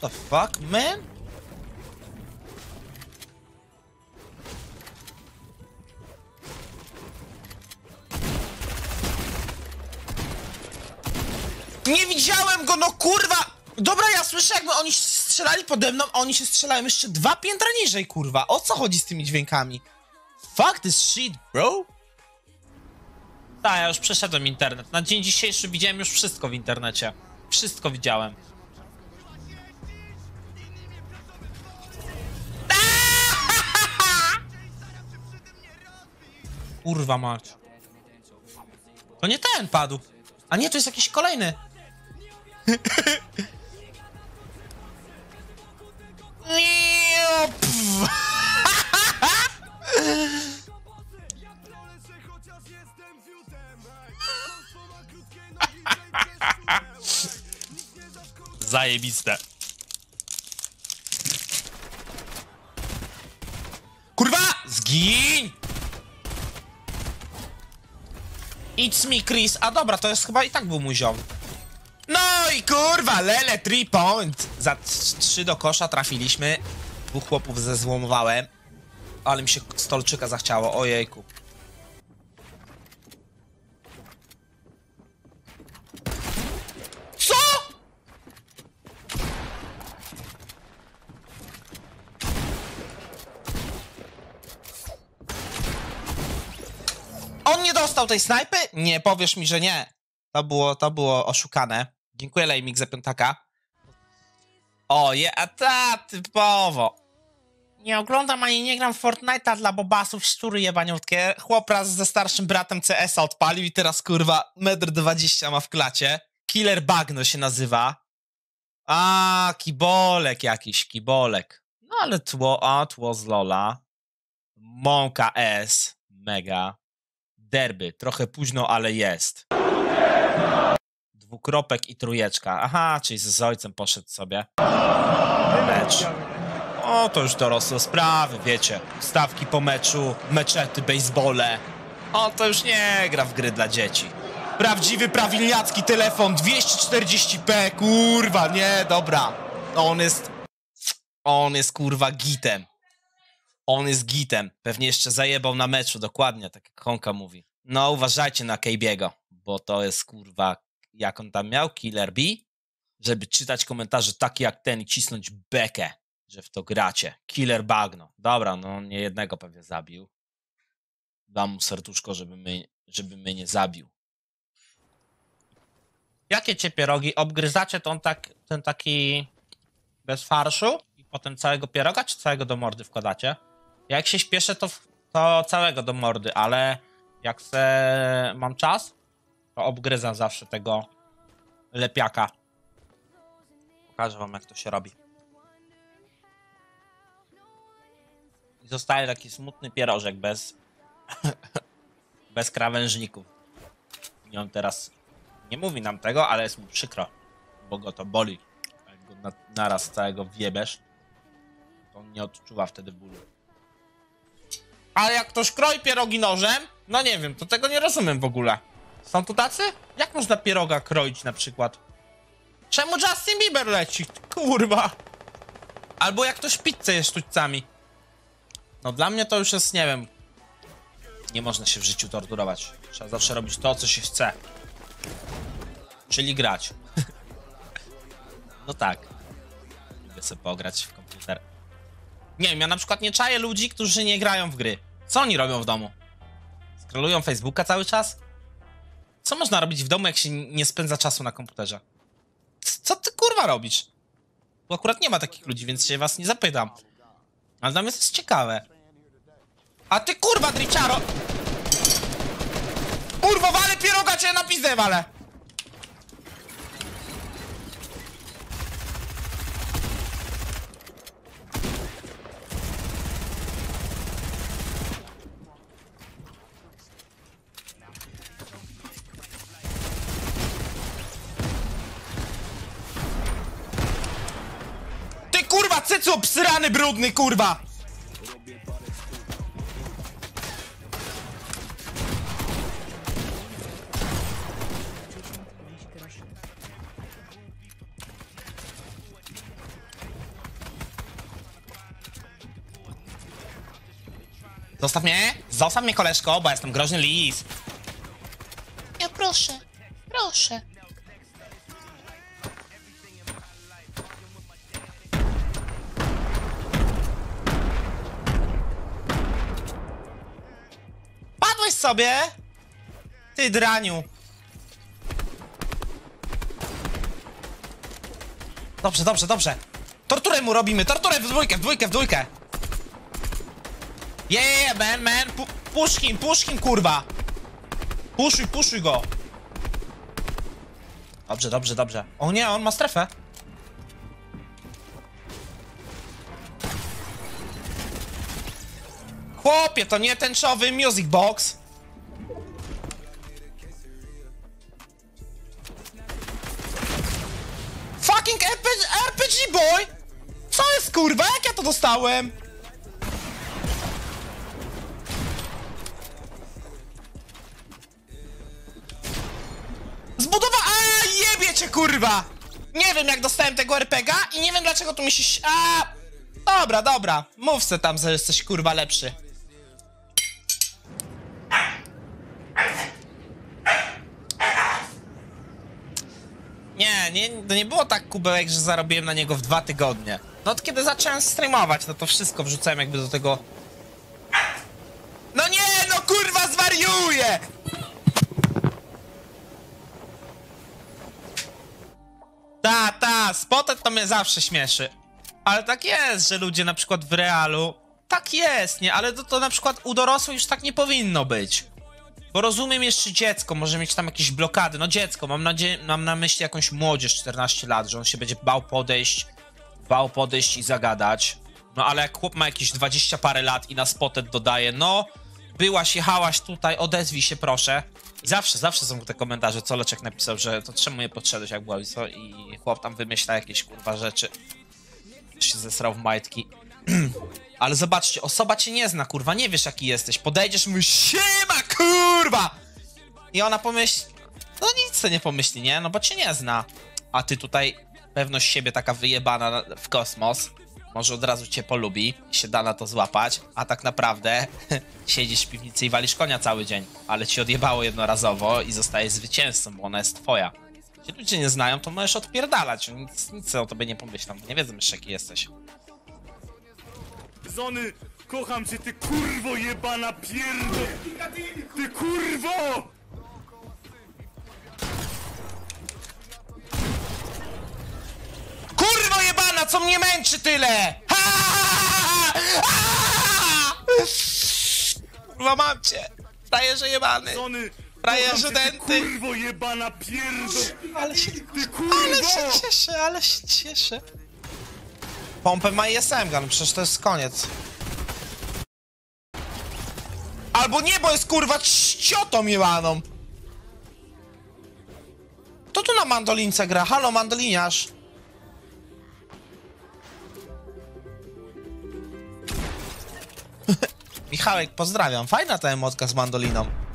The fuck, man? Nie widziałem go, no kurwa! Dobra, ja słyszę, jakby oni się strzelali pode mną, a oni się strzelają jeszcze 2 piętra niżej, kurwa. O co chodzi z tymi dźwiękami? Fuck this shit, bro. Tak, ja już przeszedłem internet. Na dzień dzisiejszy widziałem już wszystko w internecie. Wszystko widziałem. Kurwa mać. To nie ten padł. A nie, to jest jakiś kolejny. Zajebiste. Kurwa! Zgiń! It's me, Chris. A dobra, to jest chyba i tak był mój ziom. No i kurwa, lele, 3 point. Za 3 do kosza trafiliśmy. 2 chłopów zezłomowałem. Ale mi się Stolczyka zachciało, ojejku. Co?! On nie dostał tej snajpy? Nie, powiesz mi, że nie. To było oszukane. Dziękuję, Lejmik, za 5 taka. O, je, a ta, typowo. Nie oglądam ani nie gram w Fortnite'a dla bobasów, szczury jebaniutkie. Chłop raz ze starszym bratem CS-a odpalił i teraz, kurwa, 1,20 m ma w klacie. Killer Bagno się nazywa. A, kibolek jakiś, kibolek. No ale tło z Lola. Mąka S, mega. Derby, trochę późno, ale jest. 2 i 3. Aha, czyli z ojcem poszedł sobie. Mecz. O, to już dorosłe sprawy, wiecie. Stawki po meczu, meczety, bejsbole. O, to już nie gra w gry dla dzieci. Prawdziwy, prawilniacki telefon, 240p, kurwa, nie, dobra. On jest, kurwa, gitem. On jest gitem. Pewnie jeszcze zajebał na meczu, dokładnie, tak jak Honka mówi. No, uważajcie na Kejbiego, bo to jest, kurwa, jak on tam miał, Killer B, żeby czytać komentarze takie jak ten i cisnąć bekę, że w to gracie. Killer Bagno. Dobra, no on nie jednego pewnie zabił. Dam mu serduszko, żeby mnie nie zabił. Jakie cię pierogi? Obgryzacie ten taki bez farszu i potem całego pieroga, czy całego do mordy wkładacie? Jak się śpieszę, to całego do mordy, ale jak se mam czas, to obgryzam zawsze tego lepiaka. Pokażę wam, jak to się robi. I zostaje taki smutny pierożek bez krawężników. I on teraz nie mówi nam tego, ale jest mu przykro, bo go to boli. Jak go naraz całego wiebesz, to on nie odczuwa wtedy bólu. Ale jak ktoś kroi pierogi nożem, no nie wiem, to tego nie rozumiem w ogóle. Są tu tacy? Jak można pieroga kroić na przykład? Czemu Justin Bieber leci? Kurwa. Albo jak ktoś pizzę je sztućcami. No dla mnie to już jest, nie wiem. Nie można się w życiu torturować. Trzeba zawsze robić to, co się chce. Czyli grać. No tak. Lubię sobie pograć w komputer. Nie wiem, ja na przykład nie czaję ludzi, którzy nie grają w gry. Co oni robią w domu? Scrollują Facebooka cały czas? Co można robić w domu, jak się nie spędza czasu na komputerze? Co ty kurwa robisz? Bo akurat nie ma takich ludzi, więc się was nie zapytam. Ale dla mnie to jest ciekawe. A ty kurwa, Dricharo! Kurwo, wale pieroga, cię na pizdę wale! Cycu, psrany brudny, kurwa! Zostaw mnie! Zostaw mnie, koleżko, bo jestem groźny lis. Ja proszę, proszę. Padłeś sobie? Ty draniu. Dobrze, dobrze, dobrze. Torturę mu robimy, torturę w dwójkę, w dwójkę, w dwójkę. Yeah, man, man. Push him, kurwa. Puszuj go. Dobrze, dobrze, dobrze. O nie, on ma strefę. Chłopie, to nie tęczowy music box. Fucking RPG boy! Co jest, kurwa? Jak ja to dostałem? Kurwa! Nie wiem, jak dostałem tego RPGa i nie wiem, dlaczego tu mi się... Dobra, dobra. Mów se tam, że jesteś, kurwa, lepszy. Nie, to nie było tak, kubełek, że zarobiłem na niego w 2 tygodnie. No od kiedy zacząłem streamować, no to wszystko wrzucałem jakby do tego... No nie, no kurwa, zwariuję! Ta, Spotted to mnie zawsze śmieszy. Ale tak jest, że ludzie na przykład w realu... Tak jest, nie? Ale to na przykład u dorosłych już tak nie powinno być. Bo rozumiem, jeszcze dziecko może mieć tam jakieś blokady. No dziecko, mam na myśli jakąś młodzież 14 lat, że on się będzie bał podejść i zagadać. No ale jak chłop ma jakieś 20 parę lat i na Spotted dodaje, no... Byłaś, jechałaś tutaj, odezwij się proszę. I zawsze są te komentarze, co Leczek napisał, że to czemu nie podszedłeś, jak była, co? I chłop tam wymyśla jakieś, kurwa, rzeczy. Się zesrał w majtki. Ale zobaczcie, osoba cię nie zna, kurwa, nie wiesz, jaki jesteś. Podejdziesz i mówisz, siema, kurwa! I ona pomyśli, no nic sobie nie pomyśli, nie? No bo cię nie zna. A ty tutaj, pewność siebie taka wyjebana w kosmos. Może od razu cię polubi i się da na to złapać, a tak naprawdę siedzisz w piwnicy i walisz konia cały dzień, ale ci odjebało jednorazowo i zostajesz zwycięzcą, bo ona jest twoja. Jeśli ludzie nie znają, to możesz odpierdalać, nic o tobie nie pomyślą, bo nie wiedzą jeszcze, jaki jesteś. Zony, kocham cię, ty kurwo jebana pierdo... Ty kurwo! Kurwo jebana, co mnie męczy tyle! Kurwa, mam cię! Frajerze jebany! Frajerze denty! Kurwo jebana pierdol! Ale się cieszę! Pompę ma ISM gun, przecież to jest koniec. Albo nie, bo jest kurwa ciotą jebaną! Kto tu na mandolince gra? Halo, mandoliniarz! Michałek, pozdrawiam. Fajna ta emotka z mandoliną.